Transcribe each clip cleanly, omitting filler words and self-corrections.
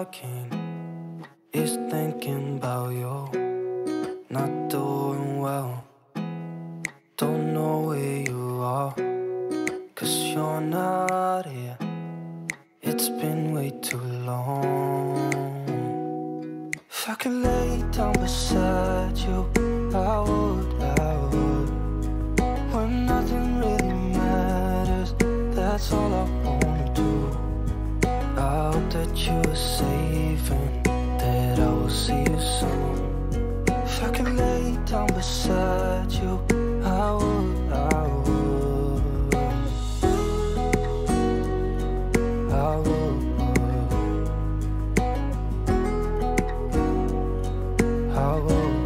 I can is thinking about you. Not doing well, don't know where you are, 'cause you're not here. It's been way too long. If I could lay down beside you, I would, I would. When nothing really matters, that's all I wanna do. I hope that you're safe and that I will see you soon. If I could lay down beside you, I would, I would. I would, I would.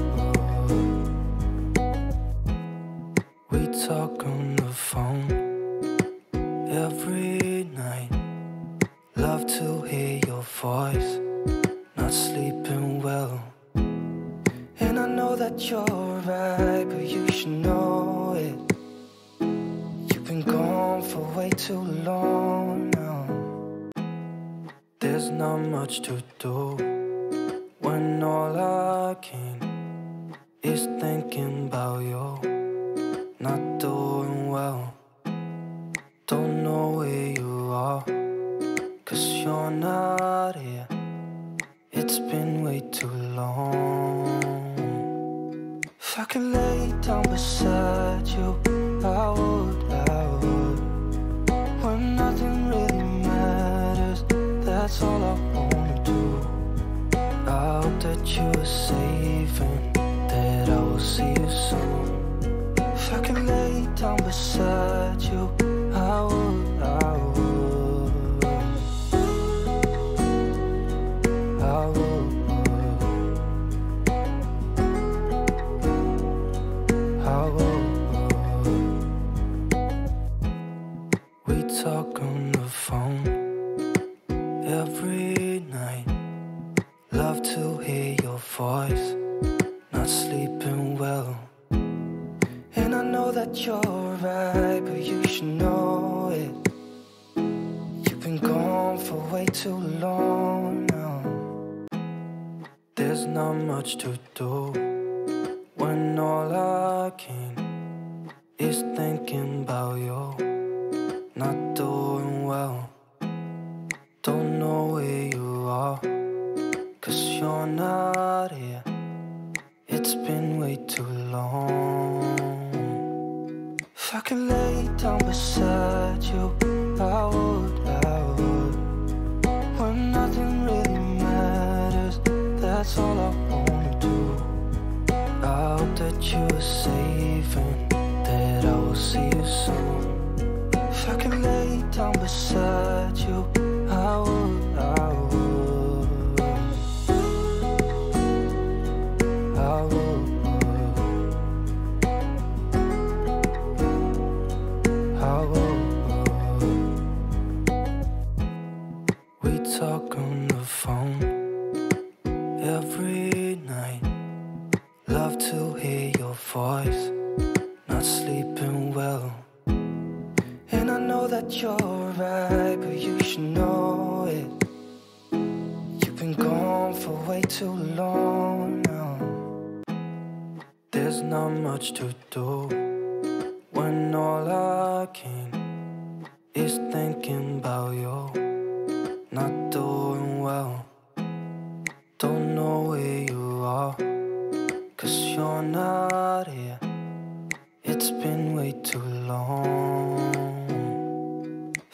We talk on the phone every night. Love to hear your voice, not sleeping well. And I know that you're right, but you should know it. You've been gone for way too long now. There's not much to do when all I can is thinking about you. Not doing well, don't know where you are, 'cause you're not here. It's been way too long. If I could lay down beside you, I would, I would. When nothing really matters, that's all I wanna do. I hope that you're safe and that I will see you soon. If I could lay down beside you, I would, I would. I would, I would. We talk on the phone every night. Love to hear your voice, not sleeping well. And I know that you're right, but you should know it. You've been gone for way too long now. There's not much to do when all I can is thinking about you. Not doing well, don't know where you are, 'cause you're not here. It's been way too long. If I could lay down beside you, I would, I would. When nothing really matters, that's all I wanna do. I hope that you're safe and that I will see you soon. If I could lay down beside you, I would, I would. I would, I would. We talk on the phone every night. Love to hear your voice, not sleeping well. And I know that you're right, but you should know it. You've been gone for way too long now. There's not much to do when all I can is thinking about you. Not doing well, don't know where you are, 'cause you're not here. It's been way too long.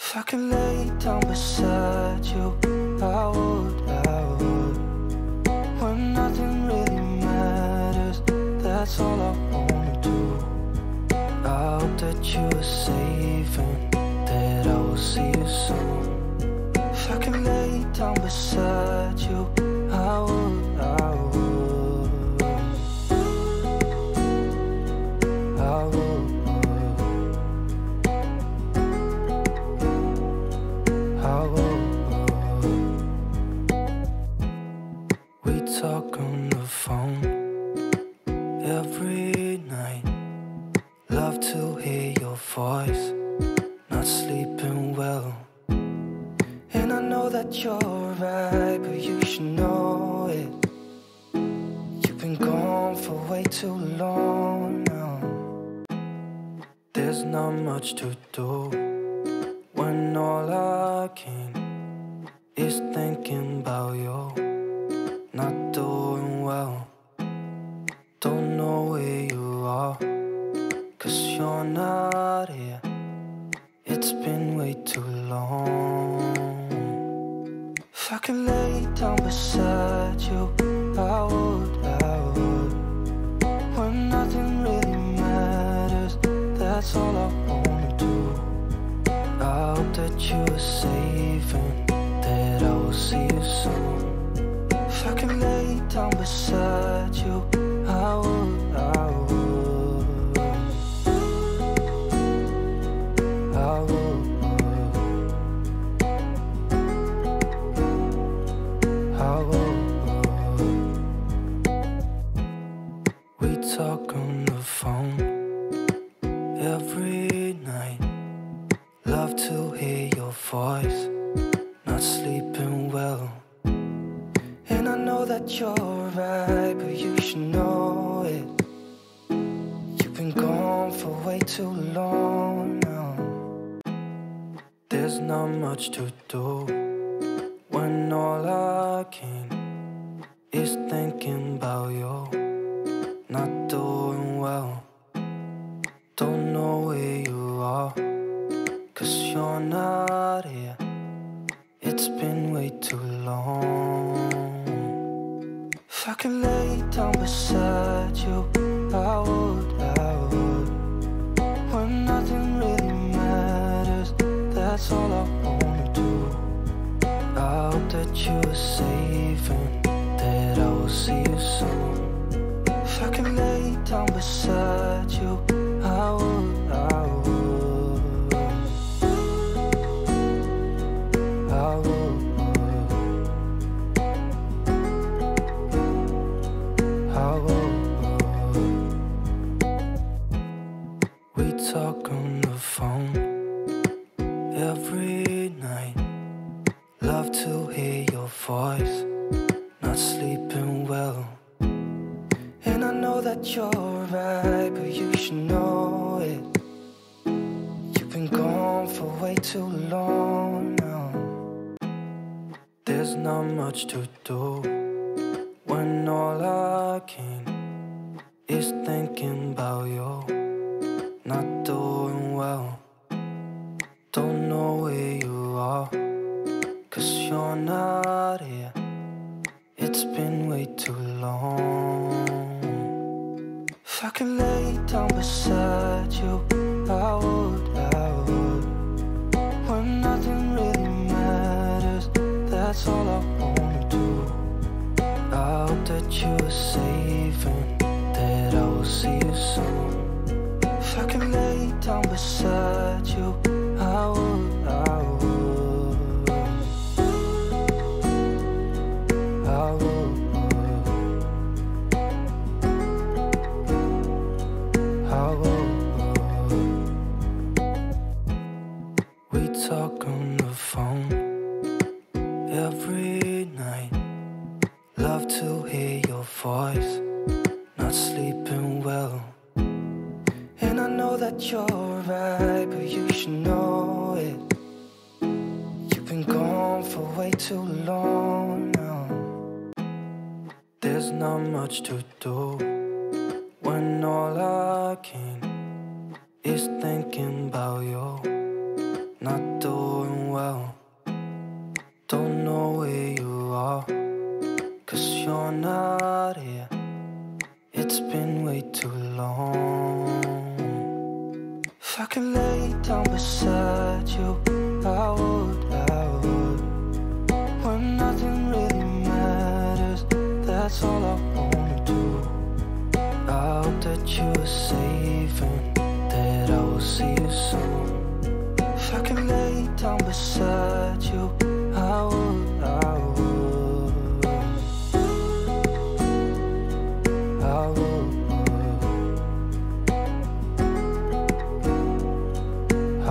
If I could lay down beside you, I would, I would. When nothing really matters, that's all I wanna do. I hope that you're safe and that I will see you soon. If I could lay down beside you, I would, I would. I would, I would. We talk on the phone every night. Love to hear your voice, not sleeping well. And I know that that you're right, but you should know it. You've been gone for way too long now. There's not much to do when all I can is thinking about you. Not doing well, don't know where you are, 'cause you're not here. It's been way too long. If I could lay down beside you, I would, I would. When nothing really matters, that's all I wanna do. I hope that you're safe and that I will see you soon. If I could lay down beside you, I would, I would. We talk on the phone every night. Love to hear your voice, not sleeping well. And I know that you're right, but you should know it. You've been gone for way too long now. There's not much to do when all I can is thinking about you. Not doing well, don't know where you are, 'cause you're not here. It's been way too long. If I could lay down beside you, I would, I would. When nothing really matters, that's all I wanna do. I hope that you're safe and that I will see you soon. If I could lay down beside you, I would, I would. I would, I would. We talk on the phone every night. Love to hear your voice, not sleeping well. And I know that you're right, but you should know it. You've been gone for way too long now. There's not much to do when all I can is thinking about you. Not doing well, don't know where you are, 'cause you're not here. It's been way too long. If I could lay down beside you, I would, I would. When nothing really matters, that's all I wanna do. I hope that you're safe and that I will see you soon. If I could lay down beside you, I would, I would. I would, I would. We talk on the phone every night. Love to hear your voice, not sleeping well. And I know that you're right, but you should know it. You've been gone for way too long now. There's not much to do when all I can is thinking about you. Not doing well, don't know where you are, 'cause you're not here. It's been way too long. If I could lay down beside you, I would, I would. When nothing really matters, that's all I wanna do. I hope that you're safe and that I will see you soon. If I could lay down beside you, I would, I would.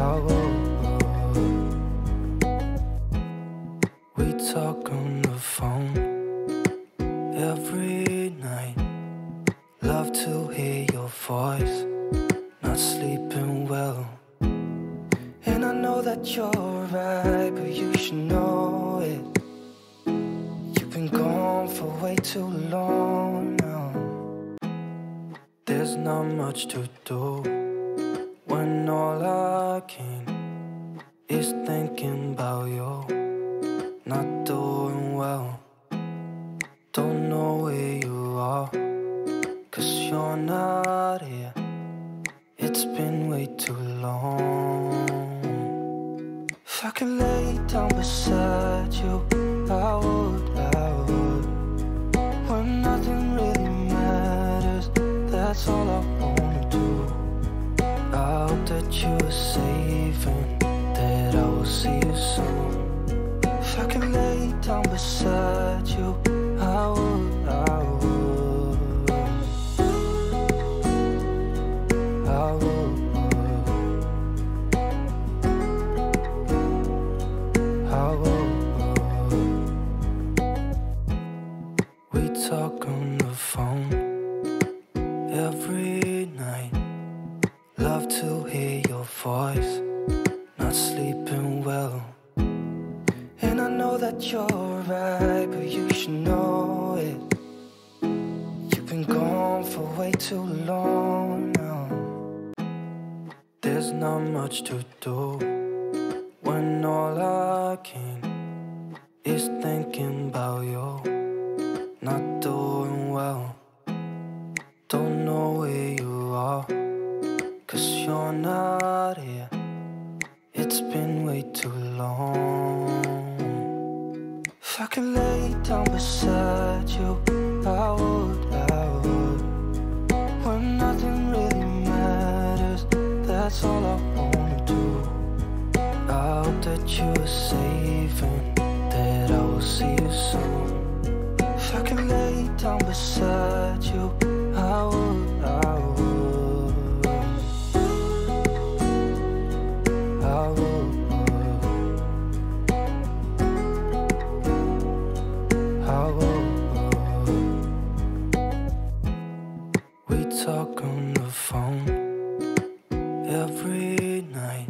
I would. We phone every night. Love to hear your voice, not sleeping well. And I know that you're right, but you should know it. You've been gone for way too long now. There's not much to do when all I can is thinking about you. Not doing well, don't know where you are, 'cause you're not here. It's been way too long. If I could lay down beside you, I would. When nothing really matters, that's all I wanna do. I hope that you're safe and that I will see you soon. If I could lay down beside you, I would. We talk on the phone every night. Love to hear your voice, not sleeping well. And I know that you're right, but you should know it. You've been gone for way too long now. There's not much to do when all I can is thinking about you. Not doing well, don't know where you are, 'cause you're not here. It's been way too long. If I could lay down beside you, I would. When nothing really matters, that's all I wanna do. I hope that you're safe and that I will see you soon. If I could lay down beside you, I would. We talk on the phone every night.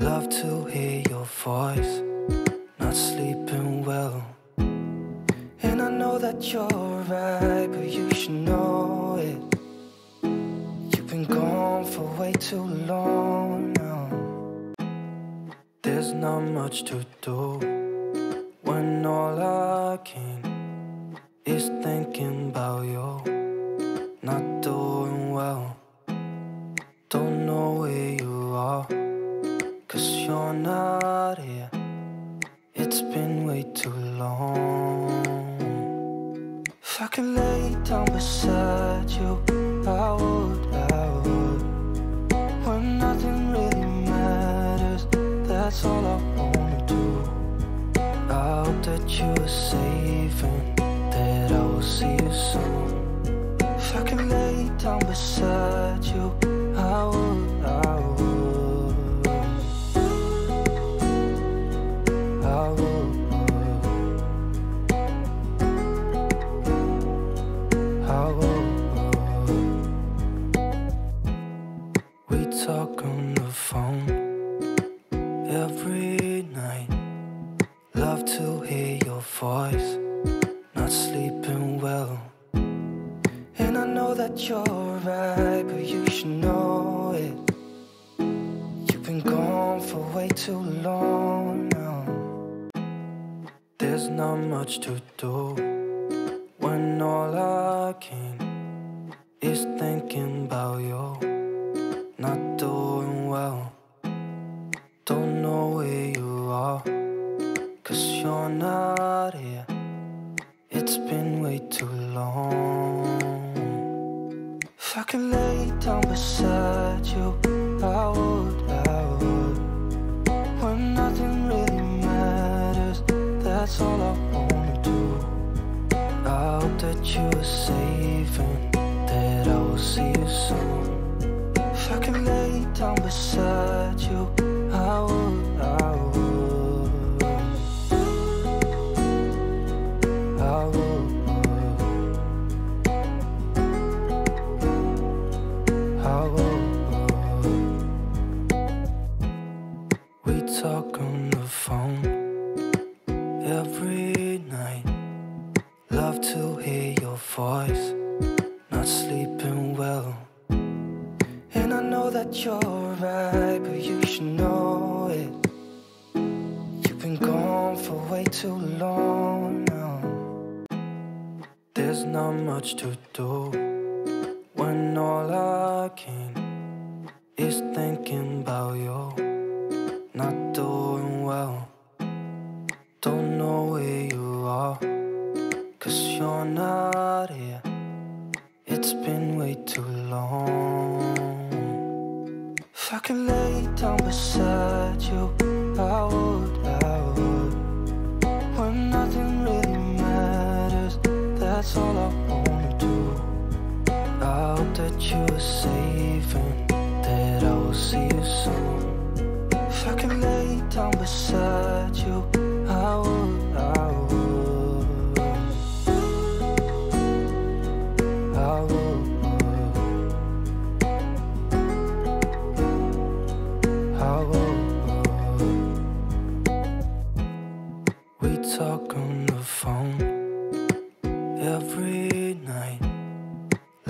Love to hear your voice, not sleeping well. And I know that you're right, but you should know it. You've been gone for way too long now. There's not much to do when all I can is thinking about you. Not doing well, don't know where you are, 'cause you're not here. It's been way too long. If I could lay down beside you, I would. When nothing really matters, that's all I wanna do. I hope that you're safe and that I will see you soon. If I could lay down beside you, I would. We talk on the phone every night. Love to hear your voice, not sleeping well. And I know that you're right, but you should know it. You've been gone for way too long now. There's not much to do when all I can is thinking about you. Not doing well, don't know where you are, 'cause you're not here. It's been way too long. If I could lay down beside you, I would. When nothing really matters, that's all I wanna do. I hope that you're safe and that I will see you soon. If I could lay down beside you, I would. voice, not sleeping well. And I know that you're right, but you should know it. You've been gone for way too long now. There's not much to do when all I can is thinking about you, not doing well. Don't know where you are, 'cause you're not here. It's been way too long. If I could lay down beside you, I would. When nothing really matters, that's all I wanna do. I hope that you're safe and that I will see you soon. If I could lay down beside you, I would. We talk on the phone every night.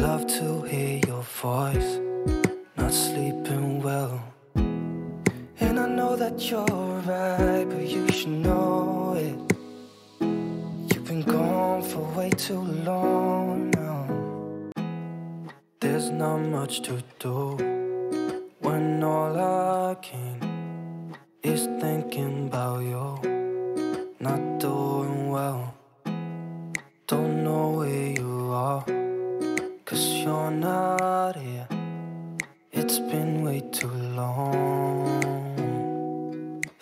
Love to hear your voice, not sleeping well. And I know that you're right, but you should know it. You've been gone for way too long now. There's not much to do when all I can is thinking about you, not doing well. Don't know where you are, 'cause you're not here. It's been way too long.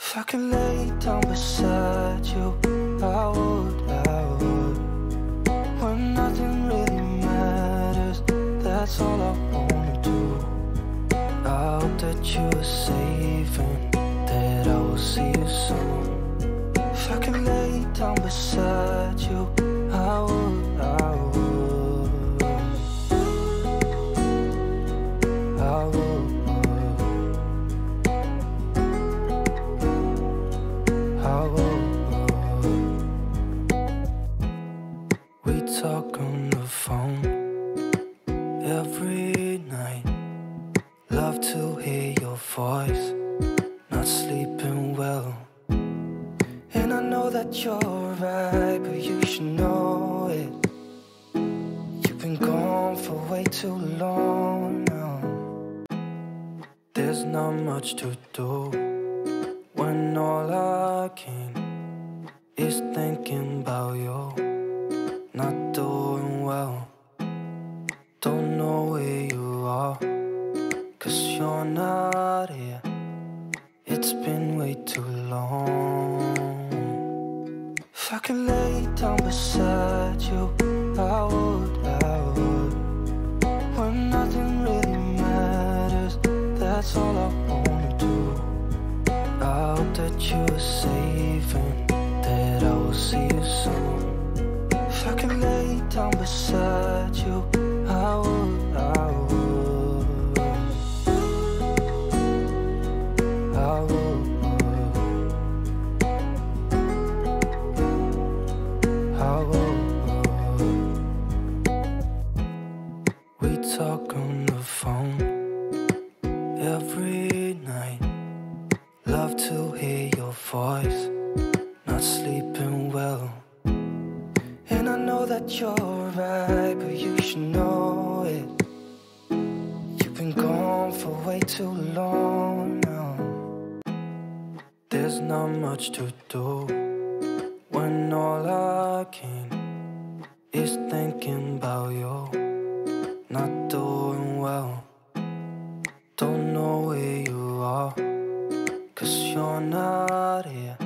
If I could lay down beside you, I would. When nothing really matters, that's all I wanna do. I hope that you're safe and that I will see you soon. If I could lay down beside you, I would. We talk on the phone every night. Love to hear your voice, not sleeping well. And I know that you're right, but you should know it. You've been gone for way too long now. There's not much to do when all I can is thinking about you, not doing well. Don't know where you are, 'cause you're not here. It's been way too long. If I could lay down beside you, I would. When nothing really matters, that's all I wanna do. I hope that you're safe and that I will see you soon. If I could lay down beside you, I would. We talk on the phone every night. Love to hear your voice, not sleeping well. And I know that you're right, but you should know it. You've been gone for way too long now. There's not much to do when all I can is thinking about you, not doing well. Don't know where you are, 'cause you're not here.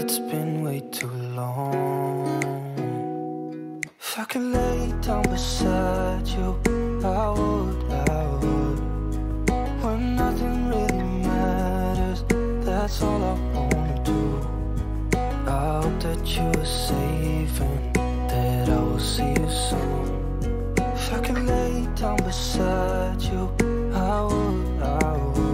It's been way too long. If I could lay down beside you, I would. When nothing really matters, that's all I wanna do. I hope that you're safe and that I will see you soon. If I could lay down beside you, I would. I would.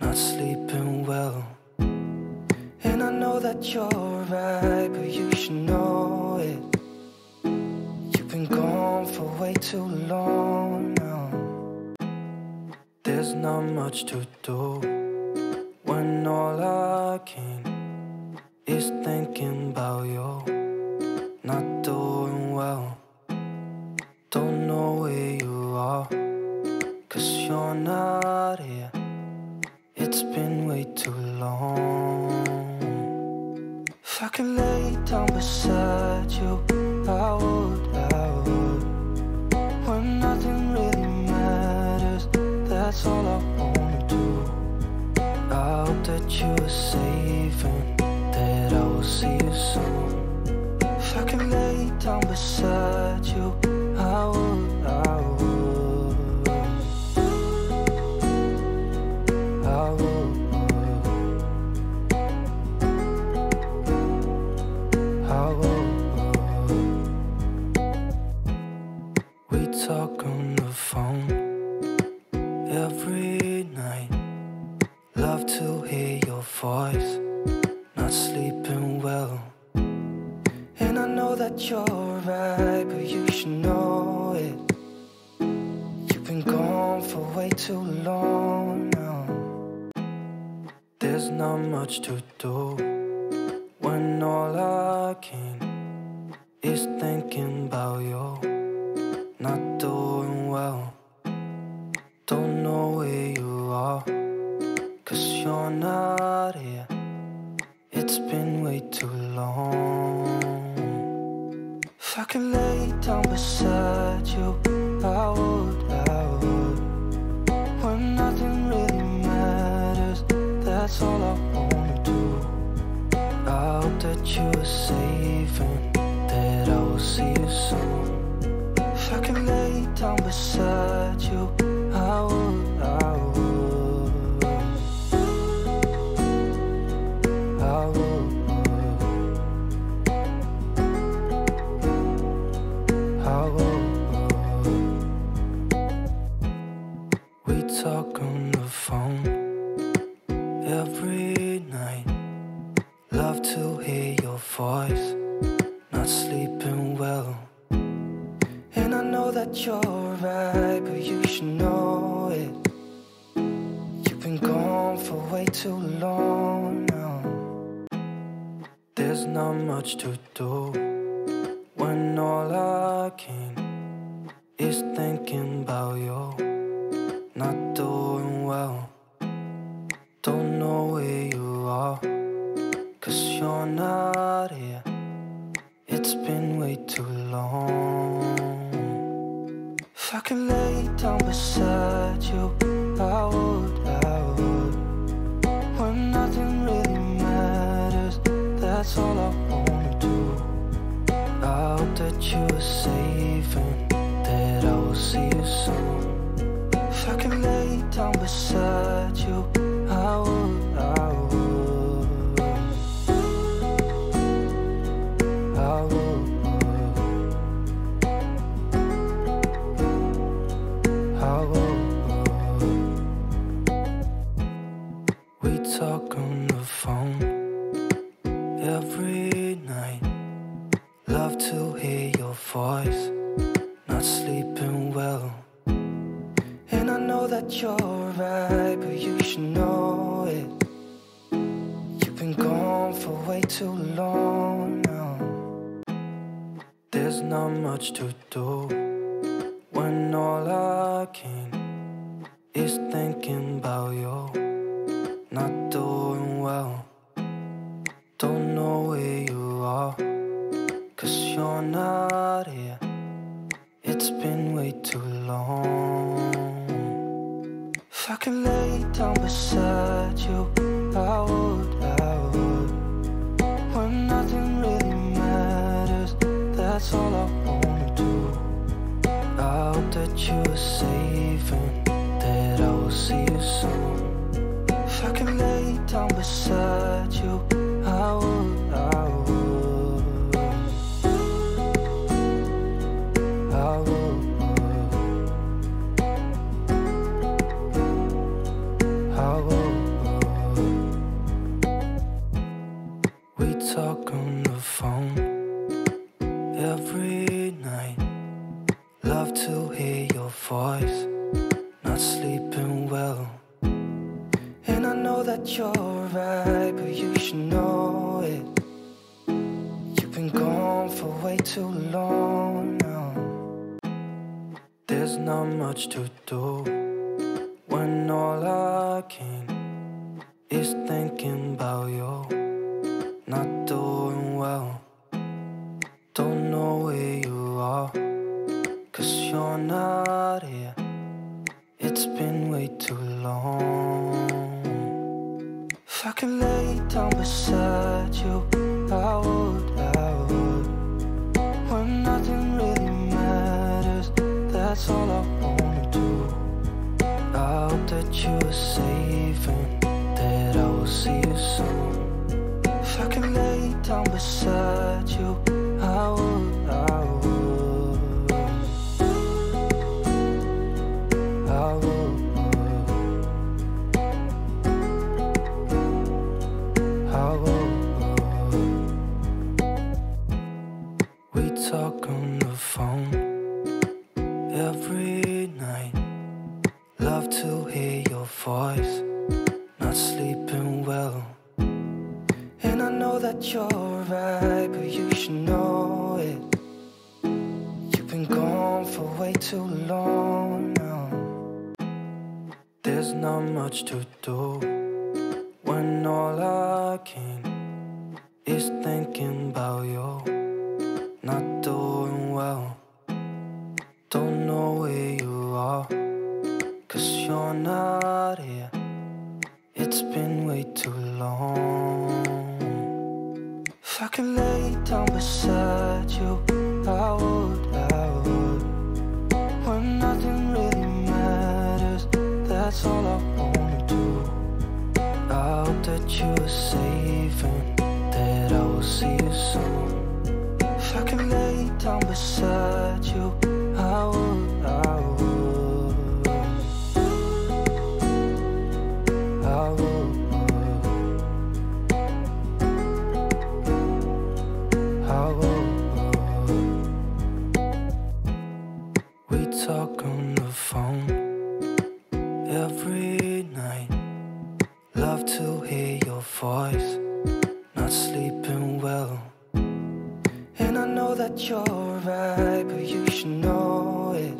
not sleeping well. And I know that you're right, but you should know it. You've been gone for way too long now. There's not much to do when all I can is thinking about you not doing well. Don't know where you are, 'cause you're not here. It's been way too long. If I could lay down beside you, I would, I would. When nothing really matters, that's all I wanna do. I hope that you are safe and that I will see you soon. If I could lay down beside you, I would, I would, I would, I would. We talk on the phone every night. Love to hear your voice, not sleeping well. And I know that you're right, but you should know it. You've been gone for way too long now. There's not much to do when all I can is thinking about you not doing well. Don't know where you are, 'cause you're not here. It's been way too long. If I could lay down beside you, I would, I would. When nothing really matters, that's all I wanna do. I hope that you are safe and that I will see you soon. If I could lay down beside you, I would, I would, I would. We talk on the phone every night. Love to hear your voice, not sleeping well. And I know that you're right, but you should know it. You've been gone for way too long now. There's not much to do when all I can is thinking about you not doing well. Don't know where you are, 'cause you're not here. It's been way too long. If I could lay down beside you, I would, I would. When nothing really matters, that's all I wanna do. I hope that you are safe and that I will see you soon. If I could lay down beside you, I would, I would, I would, I would. We talk on the phone every night. Love to hear your voice, not sleeping well. And I know that you're right, but you should know it. You've been gone for way too long now. There's not much to do when all I can is thinking about you not doing well. Don't know where you are, 'cause you're not here. It's been way too long. If I could lay down beside you, I would, I would. When nothing really matters, that's all I wanna do. I hope that you are safe and that I will see you soon. If I could lay down beside you, I would, I would. I would, I would. And I know that you're right, but you should know it. You've been gone for way too long now. There's not much to do when all I can is thinking about you. Not doing well, don't know where you are, 'cause you're not here. It's been way too long. If I could lay down beside you, I would, I would. When nothing really matters, that's all I wanna do. I hope that you're safe and that I will see you soon. If I could lay down beside you, I would, I would. I would, I would. We talk on the phone every night. Love to hear your voice, not sleeping well. And I know that you're right, but you should know it. You've been gone for way too long now. There's not much to do when all I can is thinking about you. Not doing well, don't know where you are, 'cause you're not here. It's been way too long. If I could lay down beside you, I would, I would. When nothing really matters, that's all I wanna do. I hope that you're safe and that I will see you soon. If I could lay down beside you, I would, I would. I would, I would. We talk on the phone every night. Love to hear your voice, not sleeping well. And I know that you're right, but you should know it.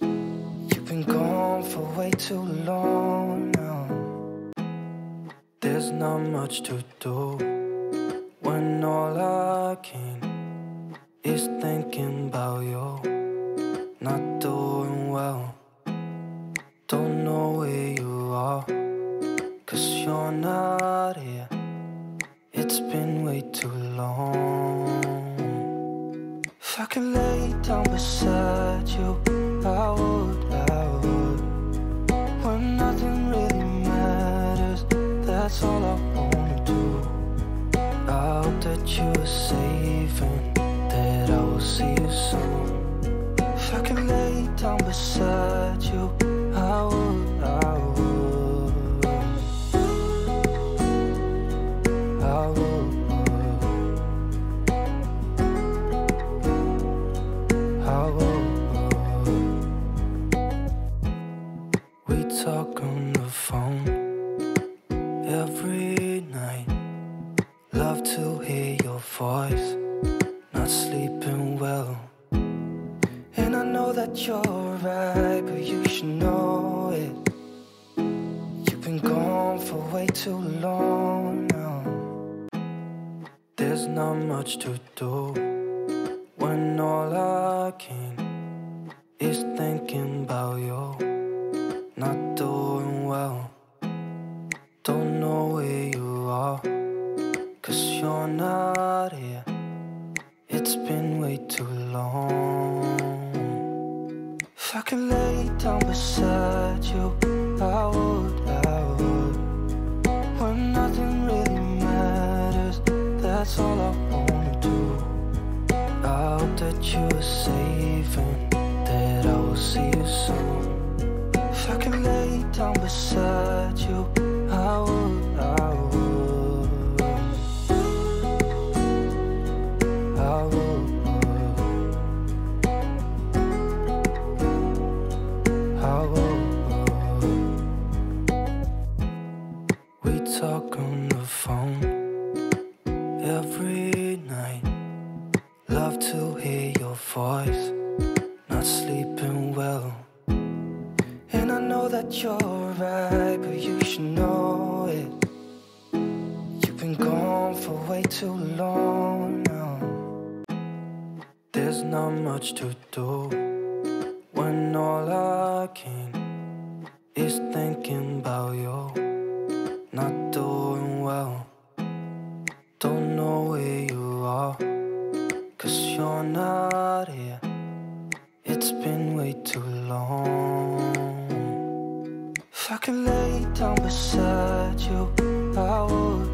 You've been gone for way too long now. There's not much to do when all I can is thinking about you. Not doing well, don't know where you are, 'cause you're not here. It's been way too long. If I could lay down beside you, I would, I would. When nothing really matters, that's all I wanna do. I hope that you're safe and that I will see you soon. If I could lay down beside you, I would, I would, I would, I would. We talk on the phone every night. Love to hear your voice, not sleeping well. And I know that you're right, but you should know it. You've been gone for way too long now. There's not much to do when all I can is thinking about you. Not doing well, don't know where you are, 'cause you're not here. It's been way too long. If I could lay down beside you, I would, I would. When nothing really matters, that's all I wanna do. I hope that you're safe and that I will see you soon. talk on the phone every night. Love to hear your voice, not sleeping well. And I know that you're right, but you should know it. You've been gone for way too long now. There's not much to do when all I can is thinking about you. Not doing well, don't know where you are, 'cause you're not here. It's been way too long. If I could lay down beside you, I would.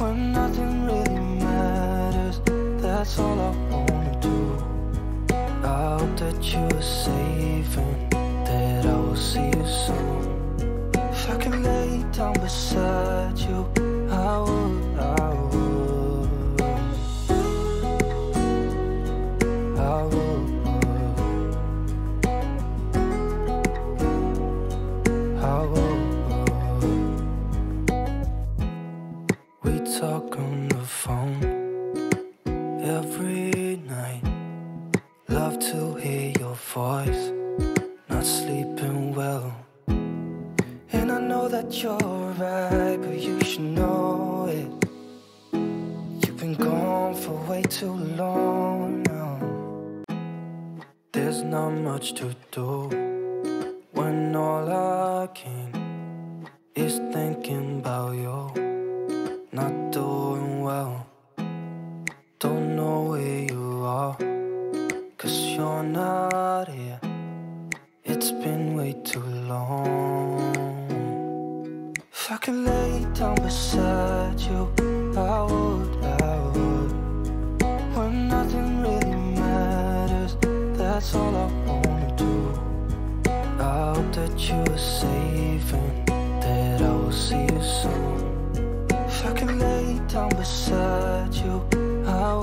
When nothing really matters, that's all I wanna do. I hope that you're safe and that I will see you soon. If I could lay down beside you, I would. We talk on the phone every night. Love to hear your voice, not sleeping well. And I know that you're right, but you should know it. You've been gone for way too long now. There's not much to do when all I can is thinking about you. Not doing well, don't know where you are, 'cause you're not here. It's been way too long. If I could lay down beside you, I would. When nothing really matters, that's all I wanna do. I hope that you're safe and that I will see you soon. If I could lay down beside you, I would.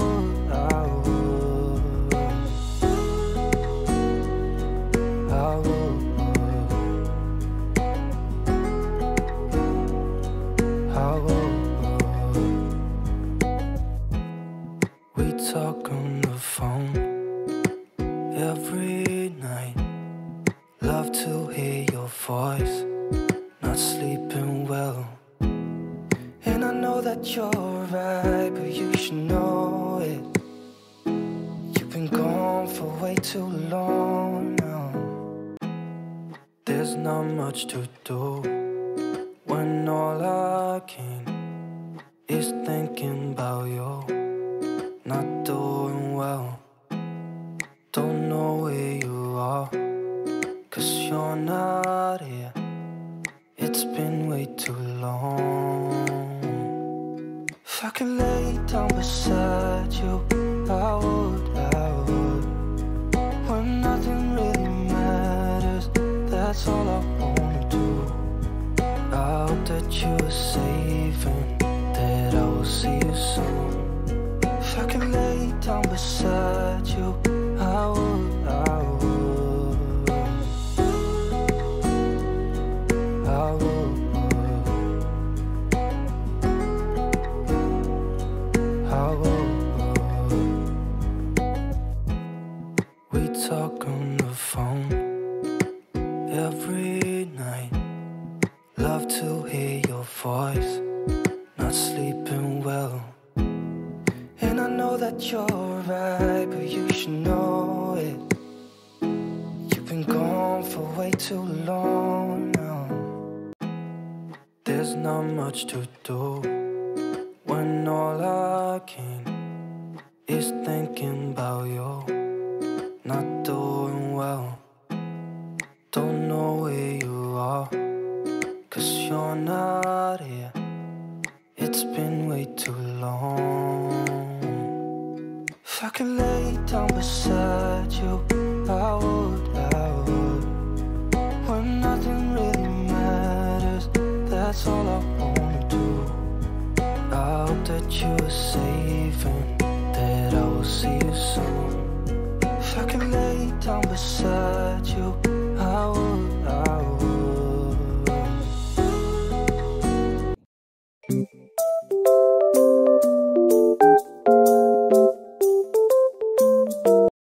We talk on the phone every night. Love to hear your voice, not sleeping well. And I know that you're right, but you should know it. You've been gone for way too long now. There's not much to do when all I can is thinking about you. Not doing well, don't know where you are, 'cause you're not here. It's been way too long. If I could lay down beside you, I would. When nothing really matters, that's all I wanna do. I hope that you're safe and that I will see you soon. If I could lay down beside you, I would. We talk on the phone every night. Love to hear your voice, not sleeping well. And I know that you're right, but you should know it. You've been gone for way too long now. There's not much to do when all I can is thinking about you. Not doing well, don't know where you are, 'cause you're not here. It's been way too long. If I could lay down beside you, I would. When nothing really matters, that's all I wanna do. I hope that you're safe and that I will see you soon. If I could lay down beside you, I would.